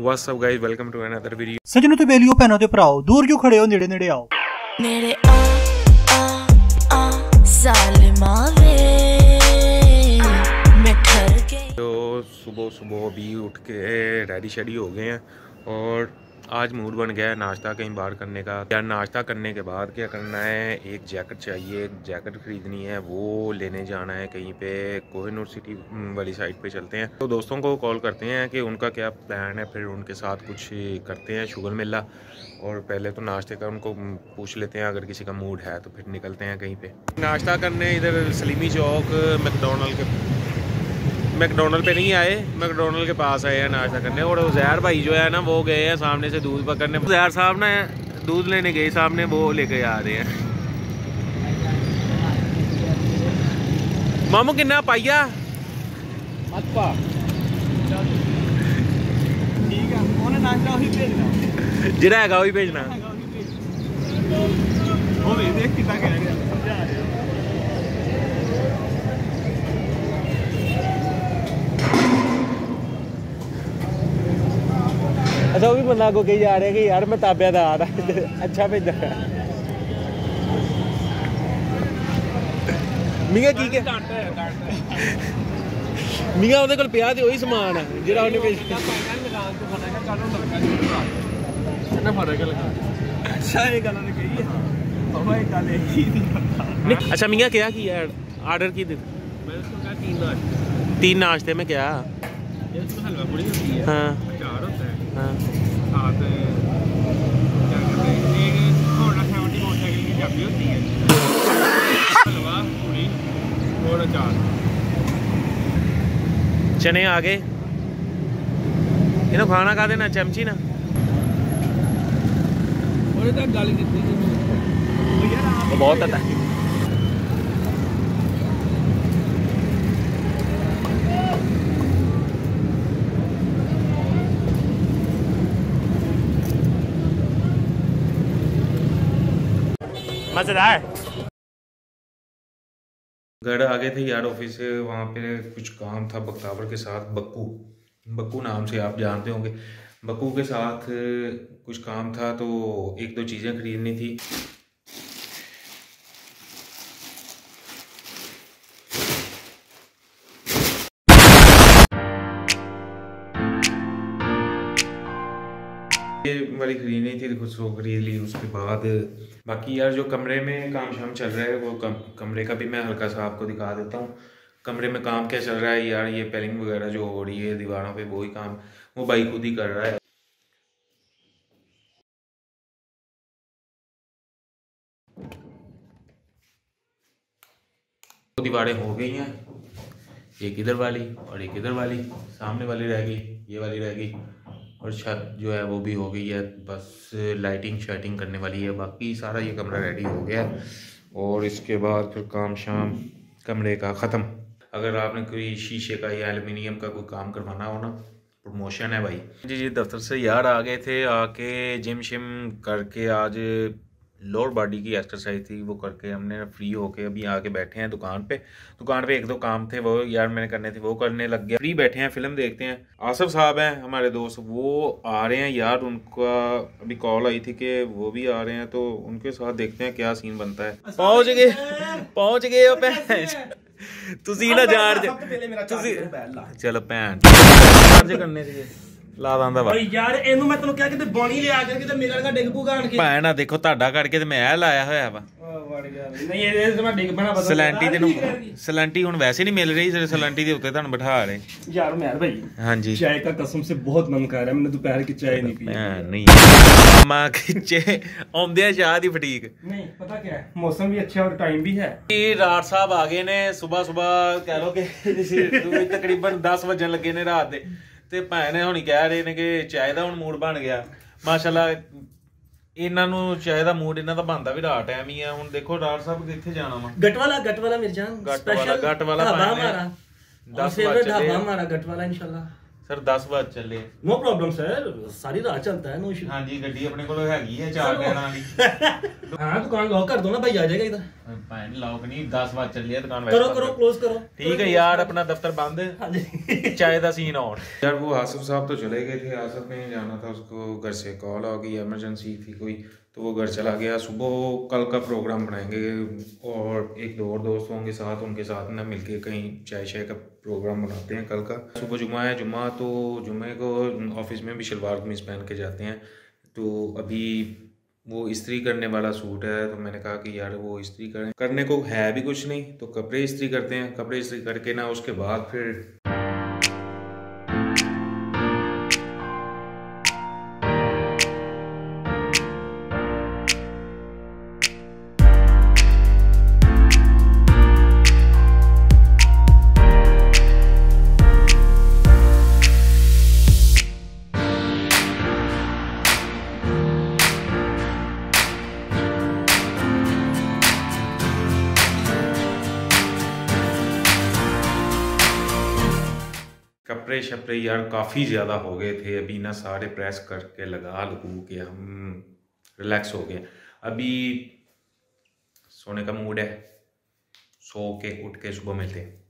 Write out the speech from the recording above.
What's up guys, welcome to another video. सजनों तो बेलियों पहनो तो भराओ, दूर क्यों खड़े हो, नेड़े नेड़े आओ। मेरे आ आ आ सालमा वे मैं ठहर गई। तो सुबह सुबह अभी उठ के रेडी शेडी हो गए हैं और आज मूड बन गया है नाश्ता कहीं बाहर करने का। यार नाश्ता करने के बाद क्या करना है, एक जैकेट चाहिए, एक जैकेट ख़रीदनी है, वो लेने जाना है कहीं पे कोहिनूर सिटी वाली साइड पे चलते हैं। तो दोस्तों को कॉल करते हैं कि उनका क्या प्लान है, फिर उनके साथ कुछ करते हैं शुगर मेला। और पहले तो नाश्ते का उनको पूछ लेते हैं, अगर किसी का मूड है तो फिर निकलते हैं कहीं पर नाश्ता करने। इधर सलीमी चौक मैकडोनल्ड पे नहीं आए, मैकडोनल्ड के पास आए हैं नाश्ता करने। और उजैर भाई जो है ना वो गए हैं सामने से दूध पकड़ने। उजैर साहब ना दूध लेने गए सामने, वो लेके आ रहे हैं। मामू किन्ना पाइया मत पा, ठीक है ओने नाश्ता ही भेजना, जिहड़ा हैगा वही भेजना। ओ वे देख कितना कह रहा है। अच्छा वो भी बंदा को कही जा रहे हैं कि यार मैं ताबिया था आ रहा है, अच्छा भेजा मिया की के मिया ओदे कोल पिया ते ओही समान है जेड़ा ओने भेजा। अच्छा ये गल ने कही है बाबा, ये गल एक ही नहीं। अच्छा मिया क्या की है ऑर्डर की दे, मैं उसको कहा तीन नाश्ते में क्या हलवा पूरी होती है, हां अचार होता है, हाँ साथ क्या कहते हैं एक होंडा 70 मोटरसाइकिल की चाबी होती है, हलवा पूरी और अचार। चने आ गए, इन्हों खाना खा देना चमची ना। और तक गाली देती है बहुत आता है। घर आ गए थे यार ऑफिस से, वहाँ पे कुछ काम था बख्तावर के साथ, बक्कू नाम से आप जानते होंगे, बक्कू के साथ कुछ काम था तो एक दो चीज़ें खरीदनी थी। ये वाली खरीदनी थी तो कुछ वो खरीद ली। उसके बाद बाकी यार जो कमरे में काम शाम चल रहा है वो कमरे का भी मैं हल्का सा आपको दिखा देता हूँ। कमरे में काम क्या चल रहा है यार, ये पेलिंग वगैरह जो हो रही है दीवारों पे वो ही काम वो भाई खुद ही कर रहा है। तो दीवारें हो गई हैं, एक इधर वाली और एक इधर वाली, सामने वाली रह गई, ये वाली रह गई और छत जो है वो भी हो गई है, बस लाइटिंग शाइटिंग करने वाली है। बाकी सारा ये कमरा रेडी हो गया है और इसके बाद फिर काम शाम कमरे का ख़त्म। अगर आपने कोई शीशे का या एल्युमिनियम का कोई काम करवाना हो ना, प्रमोशन है भाई। जी दफ्तर से यार आ गए थे, आके जिम शिम करके आज लोअर बॉडी की एक्सरसाइज थी वो करके हमने फ्री होके अभी आके बैठे हैं दुकान पे। दुकान पे एक दो काम थे वो यार मैंने करने थे, वो करने लग गया। फ्री बैठे हैं, फिल्म देखते हैं। आसिफ साहब हैं हमारे दोस्त, वो आ रहे हैं यार, उनका अभी कॉल आई थी कि वो भी आ रहे हैं तो उनके साथ देखते हैं क्या सीन बनता है। पहुँच गए तुसी ना चार्ज, चलो भैन चार्ज करने ला दांदा भाई यार एनु मैं तन्नू कह के ते बाणी ले आ के ते मेरे लगा डिग पूगा आण के भैन ना देखो ਤੁਹਾਡਾ ਕਰਕੇ ਤੇ ਮੈਂ ਇਹ ਲਾਇਆ ਹੋਇਆ ਵਾ ਵੜ ਗਿਆ ਨਹੀਂ ਇਹਦੇ ਤੇ ਮੈਂ ਡਿਗ ਬਣਾ ਪਤਾ ਸਲੈਂਟੀ ਤੈਨੂੰ ਸਲੈਂਟੀ ਹੁਣ ਵੈਸੇ ਨਹੀਂ ਮਿਲ ਰਹੀ ਜਿਹੜੇ ਸਲੈਂਟੀ ਦੇ ਉੱਤੇ ਤੁਹਾਨੂੰ ਬਿਠਾ ਰਹੇ ਯਾਰ ਮਹਿਰ ਭਾਈ ਹਾਂਜੀ ਚਾਹ ਦਾ ਕਸਮ ਸੇ ਬਹੁਤ ਮਨ ਕਰ ਰਿਹਾ ਮੈਨੂੰ ਦੁਪਹਿਰ ਕੀ ਚਾਹ ਨਹੀਂ ਪੀ ਨਹੀਂ ਮਾਂ ਕੀ ਚਾਹ ਆਉਂਦੇ ਆ ਚਾਹ ਦੀ ਫਟੀਕ ਨਹੀਂ ਪਤਾ ਕੀ ਹੈ ਮੌਸਮ ਵੀ ਅੱਛਾ ਔਰ ਟਾਈਮ ਵੀ ਹੈ। ਇਹ ਰਾਤ ਸਾਹਿਬ ਆ ਗਏ ਨੇ ਸਵੇਰ ਸਵੇਰ ਕਹਿ ਲੋ ਕਿ ਜਿਵੇਂ ਤਕਰੀਬਨ 10 ਵਜਣ ਲੱਗੇ ਨੇ ਰਾਤ ਦੇ ਤੇ ਭੈਣ ਹੁਣੀ ਕਹਿ ਰਹੇ ਨੇ ਕਿ ਚਾਹ ਦਾ ਹੁਣ ਮੂਡ ਬਣ ਗਿਆ। ਮਾਸ਼ਾਅੱਲਾ ਇਹਨਾਂ ਨੂੰ ਚਾਹ ਦਾ ਮੂਡ ਇਹਨਾਂ ਦਾ ਬਣਦਾ ਵੀ ਰਾਤ ਟਾਈਮ ਹੀ ਆ। ਹੁਣ ਦੇਖੋ ਡਾਕਟਰ ਸਾਹਿਬ ਕਿੱਥੇ ਜਾਣਾ ਵਾ, ਗਟਵਾਲਾ ਮਿਰਜਾਨ ਸਪੈਸ਼ਲ ਗਟਵਾਲਾ ਢਾਬਾ ਹਮਾਰਾ 10 ਵਜੇ ਢਾਬਾ ਹਮਾਰਾ ਗਟਵਾਲਾ ਇਨਸ਼ਾਅੱਲਾ। सर 10 बार चले नो प्रॉब्लम सर, सारी रात चलता है नो इशू। हां जी गड्डी अपने को हैगी है 4 टैना वाली। हां दुकान लॉक कर दो ना भाई, आ जाएगा इधर। भाई लॉक नहीं, 10 बार चल लिया दुकान। करो करो क्लोज करो। ठीक है यार, अपना दफ्तर बंद। हां जी चाय का सीन ऑन। यार वो आसिफ साहब तो चले गए थे, आसिफ ने जाना था, उसको घर से कॉल आ गई, इमरजेंसी थी कोई, तो वो घर चला गया। सुबह कल का प्रोग्राम बनाएंगे और एक दो और दोस्त होंगे साथ, उनके साथ ना मिलके कहीं चाय शाय का प्रोग्राम बनाते हैं। कल का सुबह जुम्मा है, जुम्मा तो जुम्मे को ऑफिस में भी शलवार कमीज पहन के जाते हैं। तो अभी वो इस्त्री करने वाला सूट है, तो मैंने कहा कि यार वो इस्त्री करने को है भी कुछ नहीं, तो कपड़े इस्त्री करते हैं। कपड़े इस्त्री करके ना उसके बाद फिर कपड़े शपड़े यार काफ़ी ज़्यादा हो गए थे अभी ना, सारे प्रेस करके लगा लगू के हम रिलैक्स हो गए। अभी सोने का मूड है, सो के उठ के सुबह मिलते हैं।